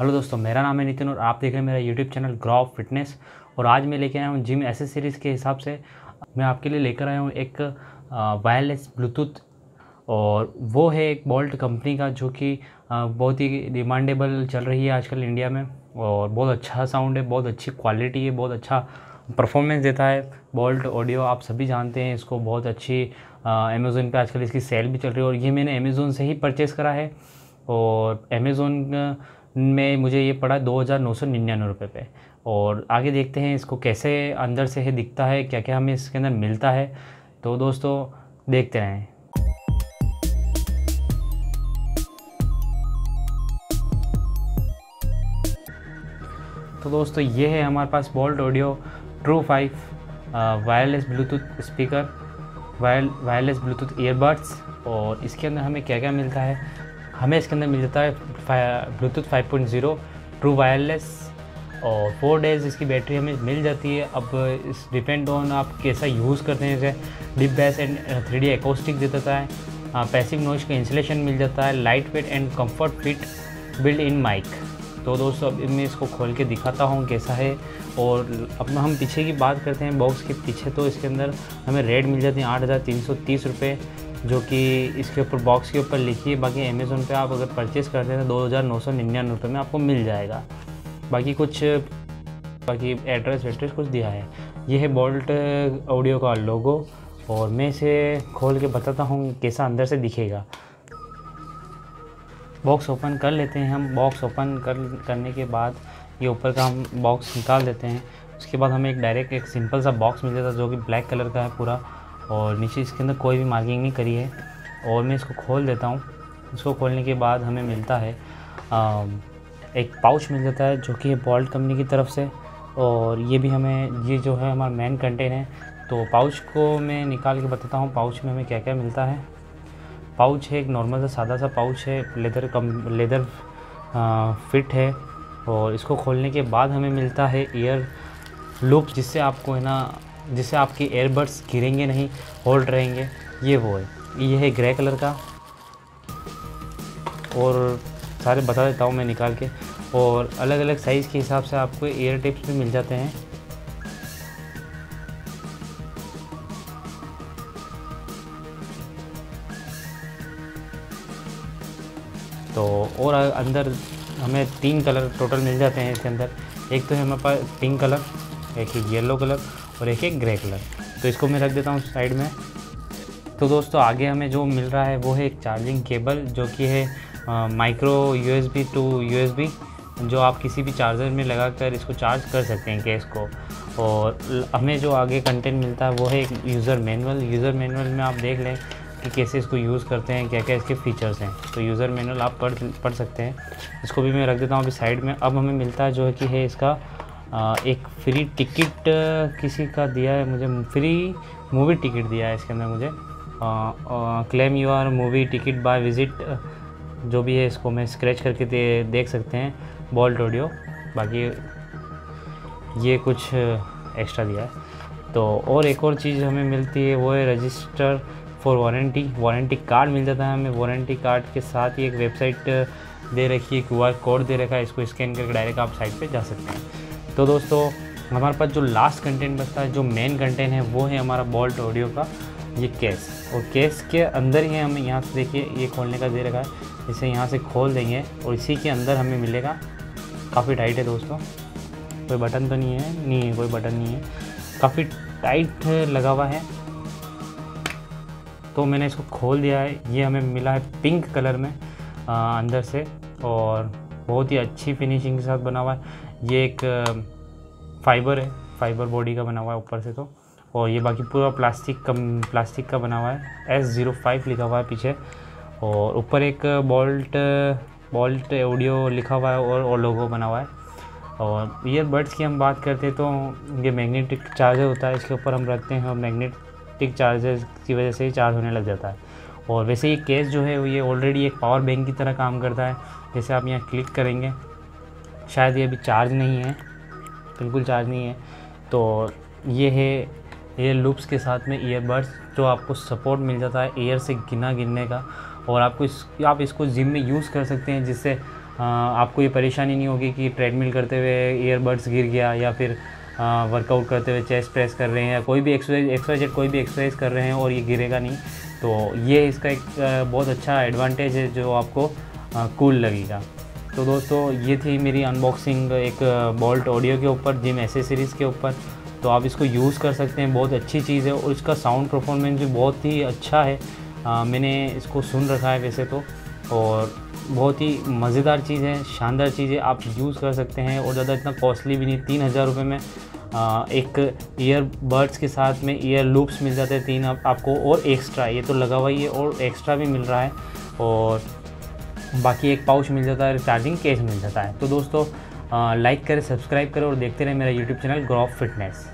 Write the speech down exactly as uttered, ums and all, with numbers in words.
Hello दोस्तों, मेरा नाम है नितिन और आप देख रहे हैं मेरा YouTube channel grow up fitness. और आज मैं लेके आया हूँ जिम एसेसरीज़ के हिसाब से, मैं आपके लिए लेकर आया हूँ एक वायरलेस ब्लूटूथ, और वो है एक बोल्ट कंपनी का, जो कि बहुत ही डिमांडेबल चल रही है आजकल इंडिया में। और बहुत अच्छा साउंड है, बहुत अच्छी क्वालिटी है, बहुत अच्छा परफॉर्मेंस देता है बोल्ट ऑडियो। आप सभी जानते हैं इसको, बहुत अच्छी अमेज़ोन पे आजकल इसकी सेल भी चल रही है। और ये मैंने अमेज़ोन से ही परचेज़ करा है, और अमेज़ोन में मुझे ये पड़ा दो हज़ार नौ सौ निन्यानवे रुपये पे। और आगे देखते हैं इसको कैसे अंदर से है दिखता है, क्या क्या हमें इसके अंदर मिलता है। तो दोस्तों देखते रहें। तो दोस्तों ये है हमारे पास Boult audio true five wireless Bluetooth speaker, wireless Bluetooth earbuds. और इसके अंदर हमें क्या क्या मिलता है? हमें इसके अंदर मिल जाता है Bluetooth five point zero true wireless, और फोर डेज़ इसकी बैटरी हमें मिल जाती है। अब इस डिपेंड ऑन आप कैसा यूज़ करते हैं। जैसे deep bass and three D acoustic दे देता है, पैसिव नॉइज का इंसुलेशन मिल जाता है, light weight and comfort fit build in mic. तो दोस्तों अब मैं इसको खोल के दिखाता हूँ कैसा है। और अपना हम पीछे की बात करते हैं, बॉक्स के पीछे, तो इसके अंदर हमें रेट मिल जाती है आठ हज़ार तीन सौ तीस रुपये, जो कि इसके ऊपर बॉक्स के ऊपर लिखी है। बाकी अमेज़ोन पे आप अगर परचेस करते हैं तो दो हज़ार नौ सौ निन्यानवे रुपये में आपको मिल जाएगा। बाकी कुछ बाकी एड्रेस वेड्रेस कुछ दिया है। ये है बोल्ट ऑडियो का लोगो, और मैं इसे खोल के बताता हूँ कैसा अंदर से दिखेगा। बॉक्स ओपन कर लेते हैं हम। बॉक्स ओपन कर करने के बाद ये ऊपर का हम बॉक्स निकाल देते हैं। उसके बाद हमें एक डायरेक्ट एक सिंपल सा बॉक्स मिल जाता है, जो कि ब्लैक कलर का है पूरा, और नीचे इसके अंदर कोई भी मार्किंग नहीं करी है। और मैं इसको खोल देता हूँ। इसको खोलने के बाद हमें मिलता है आ, एक पाउच मिल जाता है, जो कि बोल्ट कंपनी की तरफ से। और ये भी हमें, ये जो है हमारा मेन कंटेन है। तो पाउच को मैं निकाल के बताता हूँ पाउच में हमें क्या क्या मिलता है। पाउच है एक नॉर्मल सा सादा सा पाउच है, लेदर कम लेदर आ, फिट है। और इसको खोलने के बाद हमें मिलता है ईयर लूप, जिससे आपको है ना, जिससे आपके एयरबड्स गिरेंगे नहीं, होल्ड रहेंगे। ये वो है, ये है ग्रे कलर का। और सारे बता देता हूँ मैं निकाल के। और अलग अलग साइज़ के हिसाब से आपको ईयर टिप्स भी मिल जाते हैं। तो और अंदर हमें तीन कलर टोटल मिल जाते हैं इसके अंदर। एक तो है हमारे पास पिंक कलर, एक है येलो कलर, और एक एक ग्रे कलर। तो इसको मैं रख देता हूँ साइड में। तो दोस्तों आगे हमें जो मिल रहा है वो है एक चार्जिंग केबल, जो कि है माइक्रो यूएसबी टू यूएसबी, जो आप किसी भी चार्जर में लगाकर इसको चार्ज कर सकते हैं केस को। और हमें जो आगे कंटेंट मिलता है वो है एक यूज़र मैनुअल। यूज़र मैनुअल में आप देख लें कि कैसे इसको यूज़ करते हैं, क्या क्या इसके फ़ीचर्स हैं। तो यूज़र मैनुअल आप पढ़ पढ़ सकते हैं। इसको भी मैं रख देता हूँ अभी साइड में। अब हमें मिलता है जो कि है इसका एक फ्री टिकट, किसी का दिया है मुझे, फ्री मूवी टिकट दिया है इसके अंदर मुझे। Claim your movie ticket by visit, जो भी है इसको मैं स्क्रैच करके दे, देख सकते हैं बोल्ट ऑडियो। बाकी ये कुछ एक्स्ट्रा दिया है। तो और एक और चीज़ हमें मिलती है, वो है register for warranty. Warranty card मिल जाता है हमें। वारंटी कार्ड के साथ ही एक वेबसाइट दे रखी है, क्यू आर कोड दे रखा है, इसको स्कैन करके डायरेक्ट आप साइट पे जा सकते हैं। तो दोस्तों हमारे पास जो लास्ट कंटेंट बचता है, जो मेन कंटेंट है, वो है हमारा बोल्ट ऑडियो का ये केस। और केस के अंदर ही हमें यहाँ से देखिए, ये खोलने का दे रखा है, इसे यहाँ से खोल देंगे और इसी के अंदर हमें मिलेगा। काफ़ी टाइट है दोस्तों, कोई बटन तो नहीं है, नहीं है कोई बटन नहीं है, काफ़ी टाइट लगा हुआ है। तो मैंने इसको खोल दिया है। ये हमें मिला है पिंक कलर में आ, अंदर से, और बहुत ही अच्छी फिनिशिंग के साथ बना हुआ है। ये एक फाइबर है, फाइबर बॉडी का बना हुआ है ऊपर से तो। और ये बाकी पूरा प्लास्टिक का प्लास्टिक का बना हुआ है। एस ज़ीरो फाइव लिखा हुआ है पीछे, और ऊपर एक बोल्ट बोल्ट ऑडियो लिखा हुआ है, और, और लोगो बना हुआ है। और ईयरबड्स की हम बात करते हैं, तो ये मैग्नेटिक चार्जर होता है, इसके ऊपर हम रखते हैं, और मैग्नेटिक चार्जर की वजह से ही चार्ज होने लग जाता है। और वैसे ये केस जो है ये ऑलरेडी एक पावर बैंक की तरह काम करता है। जैसे आप यहाँ क्लिक करेंगे, शायद ये अभी चार्ज नहीं है, बिल्कुल चार्ज नहीं है। तो ये है एयर लूप्स के साथ में ईयरबड्स, जो आपको सपोर्ट मिल जाता है एयर से गिना गिरने का। और आपको इस आप इसको जिम में यूज़ कर सकते हैं, जिससे आपको ये परेशानी नहीं होगी कि ट्रेडमिल करते हुए ईयरबड्स गिर गया, या फिर वर्कआउट करते हुए चेस्ट प्रेस कर रहे हैं या कोई भी एक्सरसाइज एक्सरसाइज कोई भी एक्सरसाइज कर रहे हैं और ये गिरेगा नहीं। तो ये इसका एक बहुत अच्छा एडवांटेज है जो आपको कूल लगेगा। तो दोस्तों ये थी मेरी अनबॉक्सिंग एक बोल्ट ऑडियो के ऊपर, जिम एसेसरीज़ के ऊपर। तो आप इसको यूज़ कर सकते हैं, बहुत अच्छी चीज़ है और इसका साउंड परफॉर्मेंस भी बहुत ही अच्छा है। आ, मैंने इसको सुन रखा है वैसे तो, और बहुत ही मज़ेदार चीज़ है, शानदार चीज़ है, आप यूज़ कर सकते हैं और ज़्यादा इतना कॉस्टली भी नहीं। तीन हज़ार रुपये में आ, एक ईयरबड्स के साथ में ईयर लूप्स मिल जाते हैं तीन आप, आपको, और एक्स्ट्रा ये तो लगा हुआ ही है और एक्स्ट्रा भी मिल रहा है, और बाकी एक पाउच मिल जाता है, चार्जिंग केस मिल जाता है। तो दोस्तों लाइक करें, सब्सक्राइब करें और देखते रहें मेरा YouTube channel grow up fitness.